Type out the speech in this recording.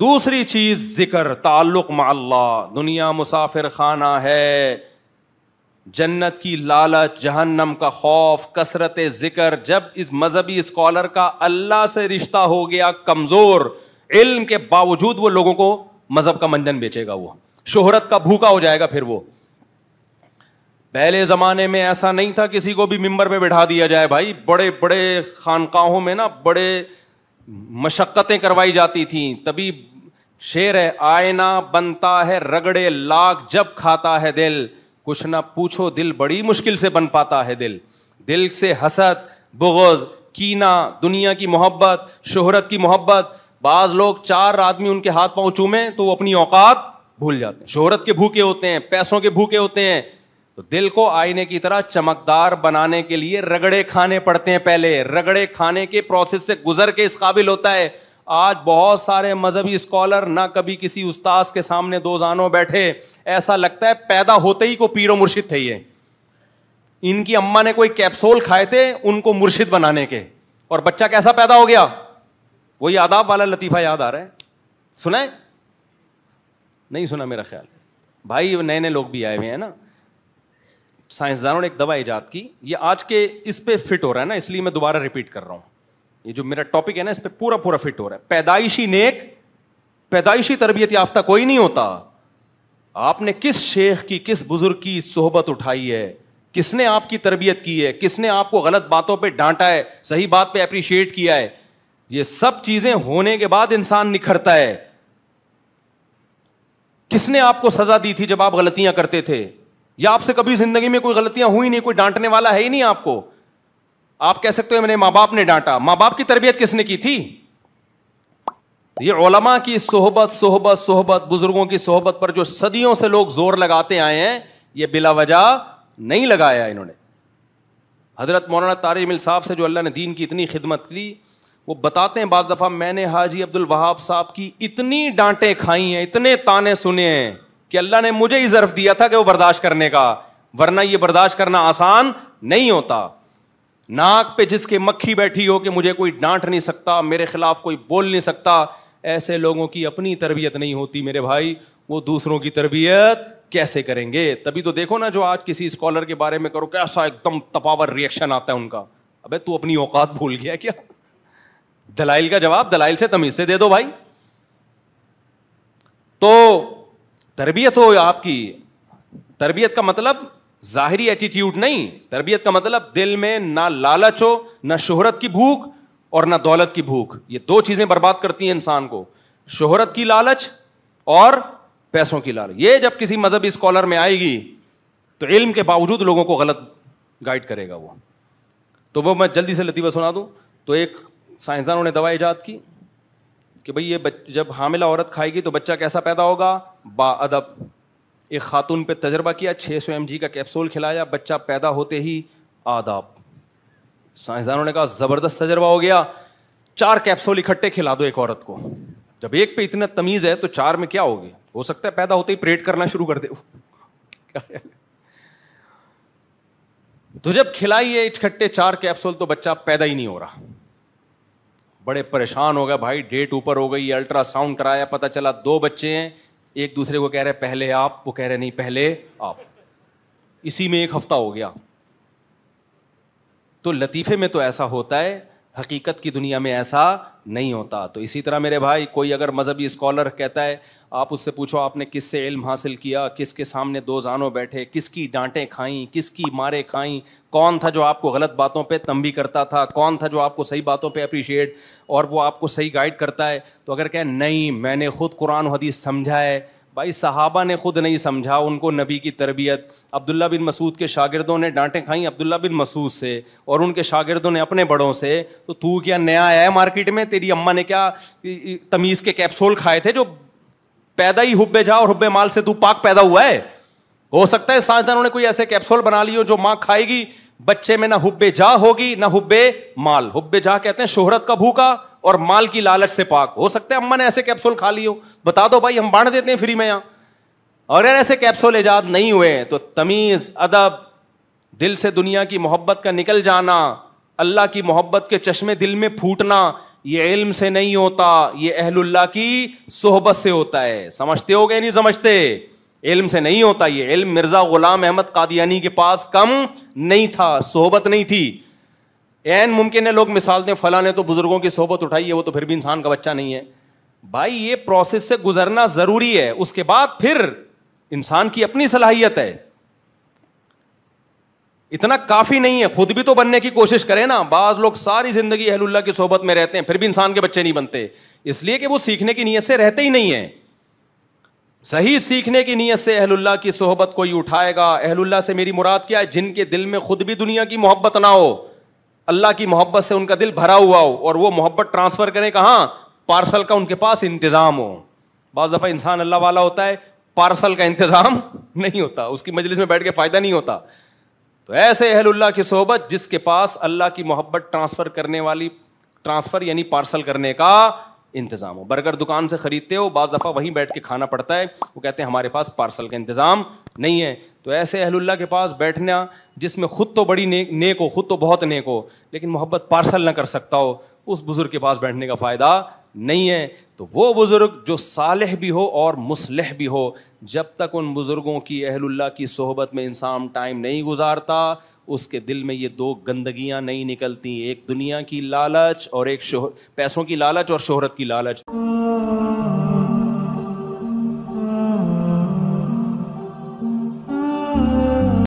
दूसरी चीज जिक्र, ताल्लुक मअल्लाह। दुनिया मुसाफिर खाना है, जन्नत की लालच, जहन्नम का खौफ, कसरत जिक्र। जब इस मजहबी स्कॉलर का अल्लाह से रिश्ता हो गया कमज़ोर, इल्म के बावजूद वो लोगों को मजहब का मंजन बेचेगा, वो शोहरत का भूखा हो जाएगा। फिर वो पहले ज़माने में ऐसा नहीं था किसी को भी मिंबर पे बैठा दिया जाए भाई। बड़े बड़े खानकाहों में ना बड़े मशक्क़तें करवाई जाती थी। तभी शेर है, आयना बनता है रगड़े लाख जब खाता है दिल, कुछ ना पूछो दिल बड़ी मुश्किल से बन पाता है दिल। दिल से हसद, बुग़्ज़, कीना, दुनिया की मोहब्बत, शोहरत की मोहब्बत। बाज़ लोग चार आदमी उनके हाथ पाँव चूमें तो वो अपनी औकात भूल जाते हैं, शोहरत के भूखे होते हैं, पैसों के भूखे होते हैं। तो दिल को आईने की तरह चमकदार बनाने के लिए रगड़े खाने पड़ते हैं। पहले रगड़े खाने के प्रोसेस से गुजर के इस काबिल होता है। आज बहुत सारे मजहबी स्कॉलर ना कभी किसी उस्ताद के सामने दो जानों बैठे, ऐसा लगता है पैदा होते ही को पीर मुर्शिद थे ये। इनकी अम्मा ने कोई कैप्सूल खाए थे उनको मुर्शिद बनाने के, और बच्चा कैसा पैदा हो गया। वही आदाब वाला लतीफ़ा याद आ रहा है, सुना है? नहीं सुना मेरा ख्याल। भाई नए नए लोग भी आए हुए हैं ना। साइंसदानों ने एक दवा ईजाद की, ये आज के इस पर फिट हो रहा है ना, इसलिए मैं दोबारा रिपीट कर रहा हूँ। ये जो मेरा टॉपिक है ना, इस पर पूरा पूरा फिट हो रहा है। पैदाइशी नेक, पैदाइशी तरबियत याफ्ता कोई नहीं होता। आपने किस शेख की, किस बुजुर्ग की सोहबत उठाई है, किसने आपकी तरबियत की है, किसने आपको गलत बातों पे डांटा है, सही बात पे अप्रिशिएट किया है। ये सब चीजें होने के बाद इंसान निखरता है। किसने आपको सजा दी थी जब आप गलतियां करते थे, या आपसे कभी जिंदगी में कोई गलतियां हुई नहीं, कोई डांटने वाला है ही नहीं आपको। आप कह सकते हो मेरे माँ बाप ने डांटा, माँ बाप की तरबियत किसने की थी। ये उलमा की सोहबत, सोहबत, सोहबत, बुजुर्गों की सोहबत पर जो सदियों से लोग जोर लगाते आए हैं, ये बिला वजह नहीं लगाया इन्होंने। हजरत मौलाना तारिक जमील साहब से जो अल्लाह ने दीन की इतनी खिदमत की, वो बताते हैं बाज दफ़ा मैंने हाजी अब्दुल वहाब साहब की इतनी डांटें खाई हैं, इतने ताने सुने हैं कि अल्लाह ने मुझे ही ज़र्फ़ दिया था कि वो बर्दाश्त करने का, वरना ये बर्दाश्त करना आसान नहीं होता। नाक पे जिसके मक्खी बैठी हो कि मुझे कोई डांट नहीं सकता, मेरे खिलाफ कोई बोल नहीं सकता, ऐसे लोगों की अपनी तरबियत नहीं होती मेरे भाई, वो दूसरों की तरबियत कैसे करेंगे। तभी तो देखो ना, जो आज किसी स्कॉलर के बारे में करो कैसा एकदम तपावर रिएक्शन आता है उनका। अबे तू अपनी औकात भूल गया क्या। दलाइल का जवाब दलाइल से, तमीज से दे दो भाई। तो तरबियत हो आपकी, तरबियत का मतलब जाहिरी एटीट्यूड नहीं। तरबियत का मतलब दिल में ना लालच हो, ना शोहरत की भूख और ना दौलत की भूख। ये दो चीजें बर्बाद करती हैं इंसान को, शोहरत की लालच और पैसों की लालच। ये जब किसी मजहबी स्कॉलर में आएगी तो इल्म के बावजूद लोगों को गलत गाइड करेगा वो। तो वो मैं जल्दी से लतीफ़ा सुना दूं। तो एक साइंसदानों ने दवा ईजाद की कि भाई ये जब हामिला औरत खाएगी तो बच्चा कैसा पैदा होगा, बाअदब। एक खातून पे तजर्बा किया, 600 mg का कैप्सूल खिलाया, बच्चा पैदा होते ही आदाब। साइंसदानों ने कहा ज़बरदस्त तजर्बा हो गया, 4 कैप्सूल इकट्ठे खिला दो एक औरत को। जब एक पे इतना तमीज़ है तो 4 में क्या होगी। हो सकता है पैदा होते ही प्रेट करना शुरू कर दे तो जब खिलाई है इकट्ठे 4 कैप्सूल तो बच्चा पैदा ही नहीं हो रहा। बड़े परेशान हो गए भाई, डेट ऊपर हो गई, अल्ट्रासाउंड कराया, पता चला 2 बच्चे हैं। एक दूसरे को कह रहे पहले आप, वो कह रहे नहीं पहले आप। इसी में 1 हफ्ता हो गया। तो लतीफ़े में तो ऐसा होता है, हकीकत की दुनिया में ऐसा नहीं होता। तो इसी तरह मेरे भाई, कोई अगर मजहबी स्कॉलर कहता है, आप उससे पूछो आपने किससे इल्म हासिल किया, किसके सामने दो जानों बैठे, किसकी डांटें खाईं, किसकी मारें खाईं, कौन था जो आपको गलत बातों पे तंबी करता था, कौन था जो आपको सही बातों पे अप्रिशिएट और वो आपको सही गाइड करता है। तो अगर कहें नहीं मैंने खुद कुरान और हदीस समझा है, भाई सहाबा ने खुद नहीं समझा, उनको नबी की तरबियत। अब्दुल्ला बिन मसूद के शागिर्दों ने डांटें खाई अब्दुल्ला बिन मसूद से, और उनके शागिर्दों ने अपने बड़ों से। तो तू क्या नया आया है मार्केट में, तेरी अम्मा ने क्या तमीज़ के कैप्सूल खाए थे, जो पैदा ही हुब्बे जा और हुब्बे माल से तू पाक पैदा हुआ है। हो सकता है साइंसदानों ने कोई ऐसे कैप्सूल बना लिए हो जो माँ खाएगी, बच्चे में ना हुब्बे जा होगी ना हुब्बे माल। हुब्बे जा कहते हैं शोहरत का भूखा और माल की लालच से पाक। हो सकता है अम्मा ने ऐसे कैप्सूल खा ली हो, बता दो भाई हम बांट देते हैं फ्री में यहाँ। और अगर ऐसे कैप्सूल ईजाद नहीं हुए तो तमीज़, अदब, दिल से दुनिया की मोहब्बत का निकल जाना, अल्लाह की मोहब्बत के चश्मे दिल में फूटना, ये इल्म से नहीं होता, ये अहलुल्लाह की सोहबत से होता है। समझते हो गए नहीं समझते? इल्म से नहीं होता ये इल्म। मिर्जा गुलाम अहमद कादियानी के पास कम नहीं था, सोहबत नहीं थी। एन मुमकिन है लोग मिसाल दें, फला ने तो बुजुर्गों की सोहबत उठाई है, वो तो फिर भी इंसान का बच्चा नहीं है। भाई ये प्रोसेस से गुजरना जरूरी है, उसके बाद फिर इंसान की अपनी सलाहियत है। इतना काफी नहीं है, खुद भी तो बनने की कोशिश करें ना। बाज लोग सारी जिंदगी अहलुल्लाह की सोहबत में रहते हैं फिर भी इंसान के बच्चे नहीं बनते, इसलिए कि वो सीखने की नीयत से रहते ही नहीं है। सही सीखने की नीयत से अहलुल्लाह की सोहबत कोई उठाएगा। अहलुल्लाह से मेरी मुराद क्या है? जिनके दिल में खुद भी दुनिया की मोहब्बत ना हो, अल्लाह की मोहब्बत से उनका दिल भरा हुआ हो और वो मोहब्बत ट्रांसफर करें कहाँ? पार्सल का उनके पास इंतजाम हो। बाज़ दफ़ा इंसान अल्लाह वाला होता है, पार्सल का इंतजाम नहीं होता, उसकी मजलिस में बैठ के फायदा नहीं होता। तो ऐसे अहलुल्लाह की सोहबत जिसके पास अल्लाह की मोहब्बत ट्रांसफर करने वाली, ट्रांसफर यानी पार्सल करने का इंतजाम हो। बर्गर दुकान से खरीदते हो, बाज़ दफ़ा वहीं बैठ के खाना पड़ता है, वो कहते हैं हमारे पास पार्सल का इंतजाम नहीं है। तो ऐसे अहलुल्लाह के पास बैठना जिसमें खुद तो बड़ी नेक हो, खुद तो बहुत नेक हो, लेकिन मोहब्बत पार्सल ना कर सकता हो, उस बुजुर्ग के पास बैठने का फ़ायदा नहीं है। तो वो बुज़ुर्ग जो सालेह भी हो और मुसलह भी हो, जब तक उन बुज़ुर्गों की अहलुल्लाह की सोहबत में इंसान टाइम नहीं गुजारता, उसके दिल में ये दो गंदगियाँ नहीं निकलती, एक दुनिया की लालच और एक पैसों की लालच और शोहरत की लालच।